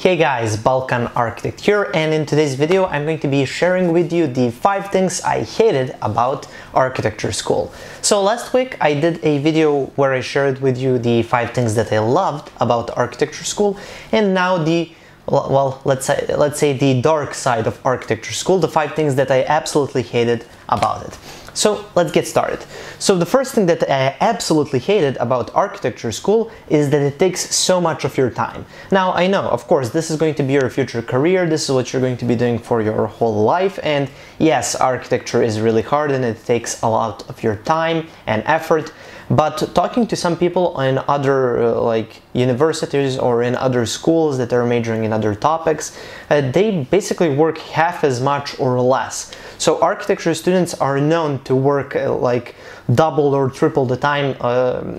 Hey guys, Balkan Architect here, and in today's video I'm going to be sharing with you the 5 things I hated about architecture school. So last week I did a video where I shared with you the 5 things that I loved about architecture school, and now the, well, let's say the dark side of architecture school, the 5 things that I absolutely hated about it. So let's get started. So the first thing that I absolutely hated about architecture school is that it takes so much of your time. Now I know, of course, this is going to be your future career, this is what you're going to be doing for your whole life, and yes, architecture is really hard and it takes a lot of your time and effort, but talking to some people in other like universities or in other schools that are majoring in other topics, they basically work half as much or less. So architecture students are known to work like double or triple the time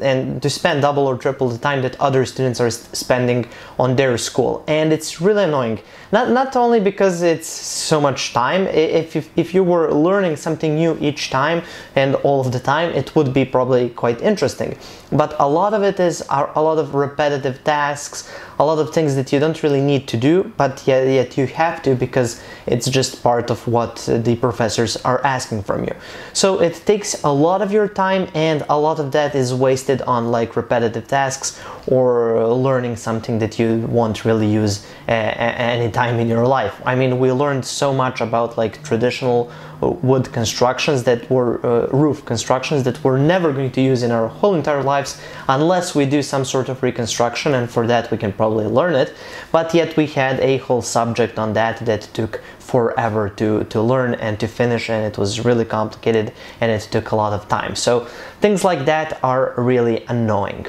and to spend double or triple the time that other students are spending on their school, and it's really annoying, not only because it's so much time. If you were learning something new each time and all of the time, it would be probably quite interesting, but a lot of it are a lot of repetitive tasks, a lot of things that you don't really need to do, but yet you have to, because it's just part of what the professors are asking from you. So it takes a lot of your time, and a lot of that is wasted on like repetitive tasks or learning something that you won't really use any time in your life. I mean, we learned so much about like traditional wood constructions that were roof constructions that we're never going to use in our whole entire lives unless we do some sort of reconstruction, and for that we can probably learn it, but yet we had a whole subject on that took forever to learn and to finish, and it was really complicated and it took a lot of time. So things like that are really annoying.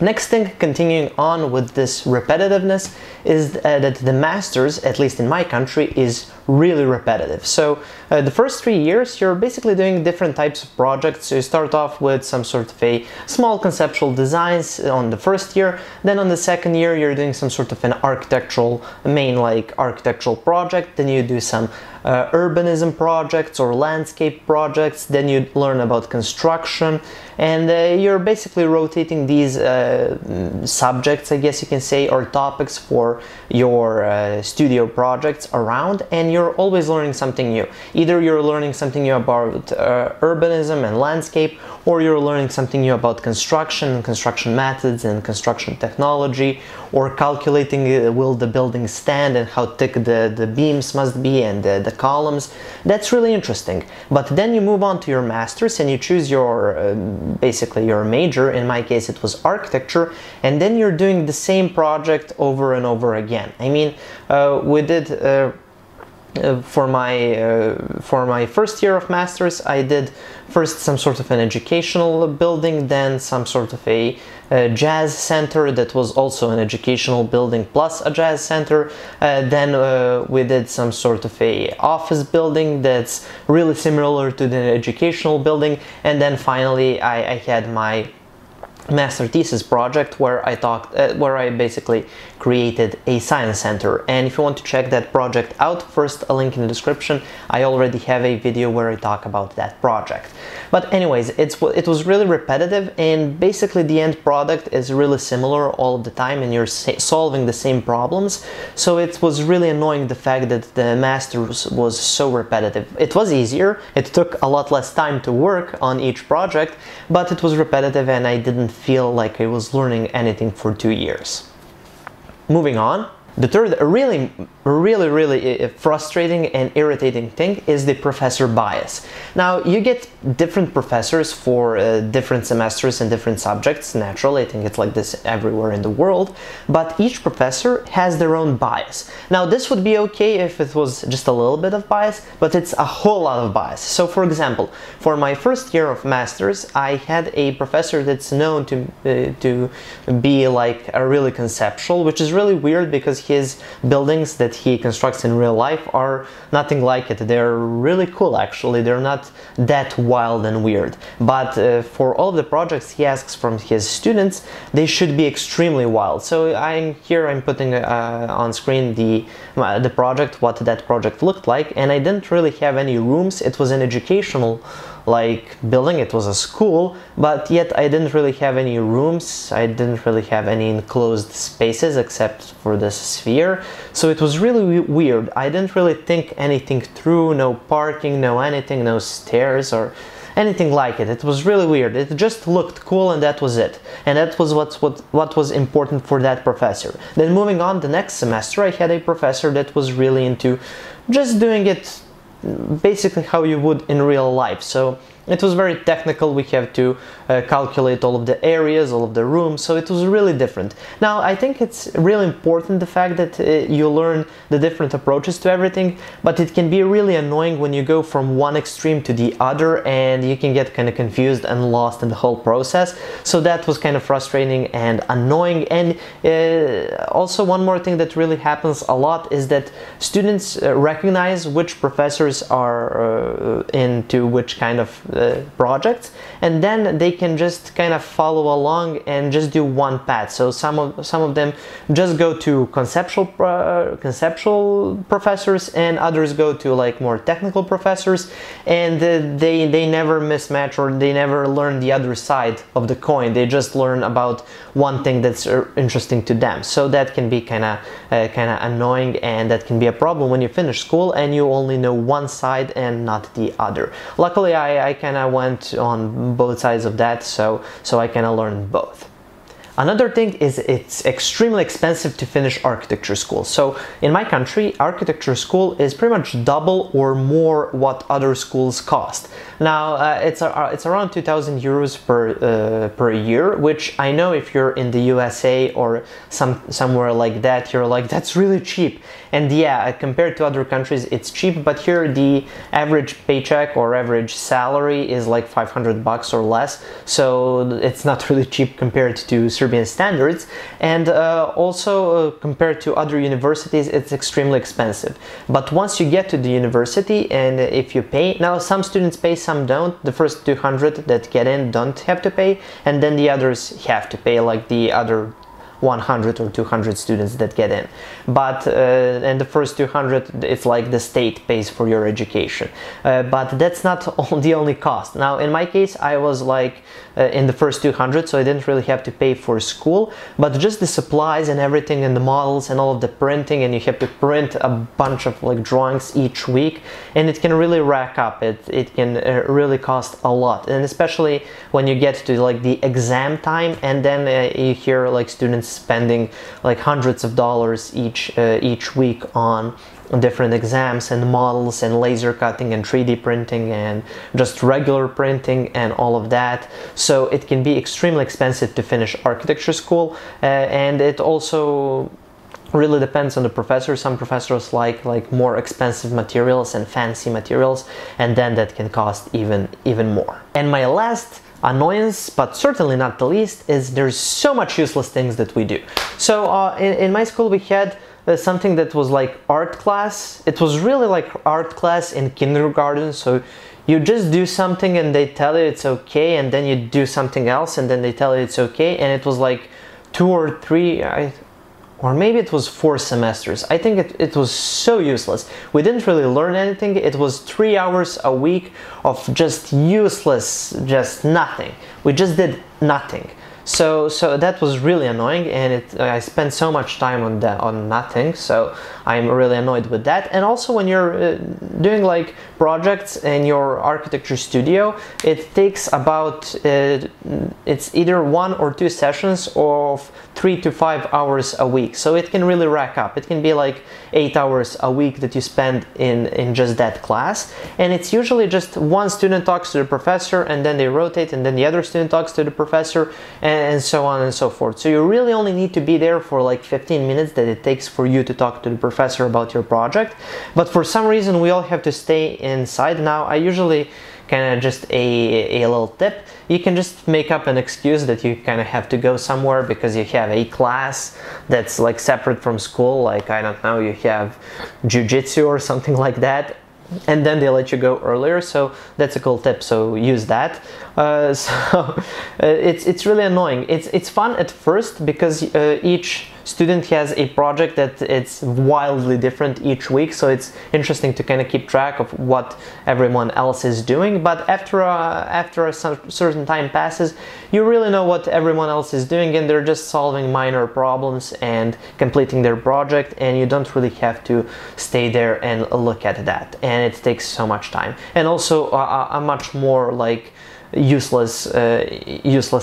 Next thing, continuing on with this repetitiveness, is that the master's, at least in my country, is really repetitive. So the first 3 years you're basically doing different types of projects. So you start off with some sort of a small conceptual designs on the first year, then on the second year you're doing some sort of an architectural, architectural project, then you do some urbanism projects or landscape projects, then you learn about construction, and you're basically rotating these subjects, I guess you can say, or topics for your studio projects around, and you're always learning something new. Either you're learning something new about urbanism and landscape, or you're learning something new about construction, construction methods and construction technology, or calculating will the building stand and how thick the beams must be and the columns. That's really interesting. But then you move on to your master's and you choose your basically your major. In my case it was architecture, and then you're doing the same project over and over again. I mean, we did for my first year of master's, I did first some sort of an educational building, then some sort of a jazz center that was also an educational building plus a jazz center, then we did some sort of a office building that's really similar to the educational building, and then finally I had my master thesis project where I basically created a science center. And if you want to check that project out, first a link in the description. I already have a video where I talk about that project. But anyways, it was really repetitive, and basically the end product is really similar all the time, and you're solving the same problems. So it was really annoying, the fact that the master's was so repetitive. It was easier, it took a lot less time to work on each project, but it was repetitive and I didn't feel like I was learning anything for 2 years. Moving on, the third really frustrating and irritating thing is the professor bias. Now, you get different professors for different semesters and different subjects, naturally. I think it's like this everywhere in the world, but each professor has their own bias. Now, this would be okay if it was just a little bit of bias, but it's a whole lot of bias. So, for example, for my first year of master's, I had a professor that's known to be like a really conceptual, which is really weird because his buildings that he constructs in real life are nothing like it. They're really cool, actually. They're not that wild and weird, but for all the projects he asks from his students, they should be extremely wild. So I'm putting on screen the project, what that project looked like, and I didn't really have any rooms. It was an educational like building. It was a school, but yet I didn't really have any rooms. I didn't really have any enclosed spaces except for this sphere. So it was really weird. I didn't really think anything through, no parking, no anything, no stairs or anything like it. It was really weird. It just looked cool and that was it. And that was what was important for that professor. Then moving on the next semester, I had a professor that was really into just doing it basically how you would in real life. So it was very technical. We have to calculate all of the areas, all of the rooms, so it was really different. Now, I think it's really important the fact that you learn the different approaches to everything, but it can be really annoying when you go from one extreme to the other and you can get kind of confused and lost in the whole process. So that was kind of frustrating and annoying. And also one more thing that really happens a lot is that students recognize which professors are into which kind of projects, and then they can just kind of follow along and just do one path. So some of them just go to conceptual professors, and others go to like more technical professors, and they never mismatch, or they never learn the other side of the coin. They just learn about one thing that's interesting to them. So that can be kind of annoying, and that can be a problem when you finish school and you only know one side and not the other. Luckily, I kind of went on both sides of that, so I kind of learned both. Another thing is it's extremely expensive to finish architecture school. So in my country, architecture school is pretty much double or more what other schools cost. Now it's around 2,000 euros per year, which I know if you're in the USA or somewhere like that, you're like, that's really cheap. And yeah, compared to other countries, it's cheap. But here the average paycheck or average salary is like 500 bucks or less. So it's not really cheap compared to standards, and also compared to other universities, it's extremely expensive. But once you get to the university, and if you pay, now some students pay, some don't. The first 200 that get in don't have to pay, and then the others have to pay, like the other 100 or 200 students that get in. But and the first 200, it's like the state pays for your education, but that's not the only cost. Now in my case, I was like in the first 200, so I didn't really have to pay for school, but just the supplies and everything, and the models and all of the printing, and you have to print a bunch of like drawings each week, and it can really rack up. It can really cost a lot, and especially when you get to like the exam time, and then you hear like students spending like hundreds of dollars each week on different exams and models and laser cutting and 3D printing and just regular printing and all of that. So it can be extremely expensive to finish architecture school, and it also really depends on the professor. Some professors like more expensive materials and fancy materials, and then that can cost even more. And my last annoyance, but certainly not the least, is there's so much useless things that we do. So in my school we had something that was like art class. It was really like art class in kindergarten, so you just do something and they tell you it's okay, and then you do something else and then they tell you it's okay. And it was like two or three, or maybe it was 4 semesters. I think it was so useless. We didn't really learn anything. It was 3 hours a week of just useless, just nothing. We just did nothing. So that was really annoying, and I spent so much time on nothing. So I'm really annoyed with that. And also when you're doing like projects in your architecture studio, it takes about it's either 1 or 2 sessions of 3 to 5 hours a week. So it can really rack up. It can be like 8 hours a week that you spend in just that class. And it's usually just one student talks to the professor, and then they rotate, and then the other student talks to the professor, and so on and so forth. So you really only need to be there for like 15 minutes that it takes for you to talk to the professor about your project. But for some reason we all have to stay inside. Now I usually kind of just a little tip. You can just make up an excuse that you kind of have to go somewhere because you have a class that's like separate from school, like I don't know, you have jiu-jitsu or something like that, and then they let you go earlier. So that's a cool tip, so use that. So it's really annoying. It's fun at first because each student has a project that it's wildly different each week, so it's interesting to kind of keep track of what everyone else is doing. But after a certain time passes, you really know what everyone else is doing, and they're just solving minor problems and completing their project, and you don't really have to stay there and look at that, and it takes so much time. And also a much more like useless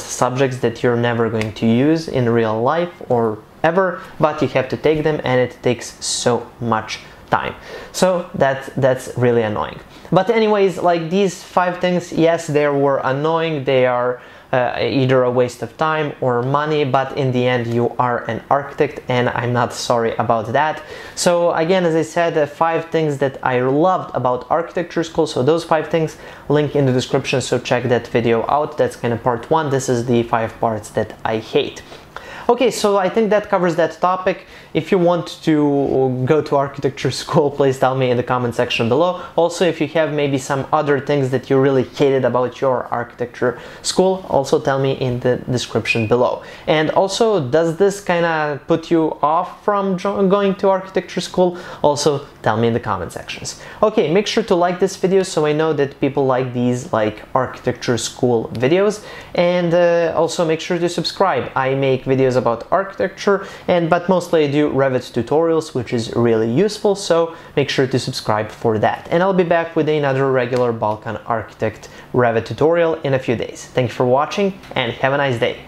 subjects that you're never going to use in real life or ever, but you have to take them, and it takes so much time. So that's really annoying. But anyways, like, these 5 things, yes, they were annoying, they are either a waste of time or money, but in the end you are an architect, and I'm not sorry about that. So again, as I said, 5 things that I loved about architecture school. So those 5 things, link in the description, so check that video out. That's kind of part 1. This is the 5 parts that I hate. Okay, so I think that covers that topic. If you want to go to architecture school, please tell me in the comment section below. Also, if you have maybe some other things that you really hated about your architecture school, also tell me in the description below. And also, does this kind of put you off from going to architecture school? Also, tell me in the comment sections. Okay, make sure to like this video so I know that people like these like architecture school videos. And also make sure to subscribe. I make videos about architecture, but mostly I do Revit tutorials, which is really useful, so make sure to subscribe for that. And I'll be back with another regular Balkan Architect Revit tutorial in a few days. Thank you for watching, and have a nice day.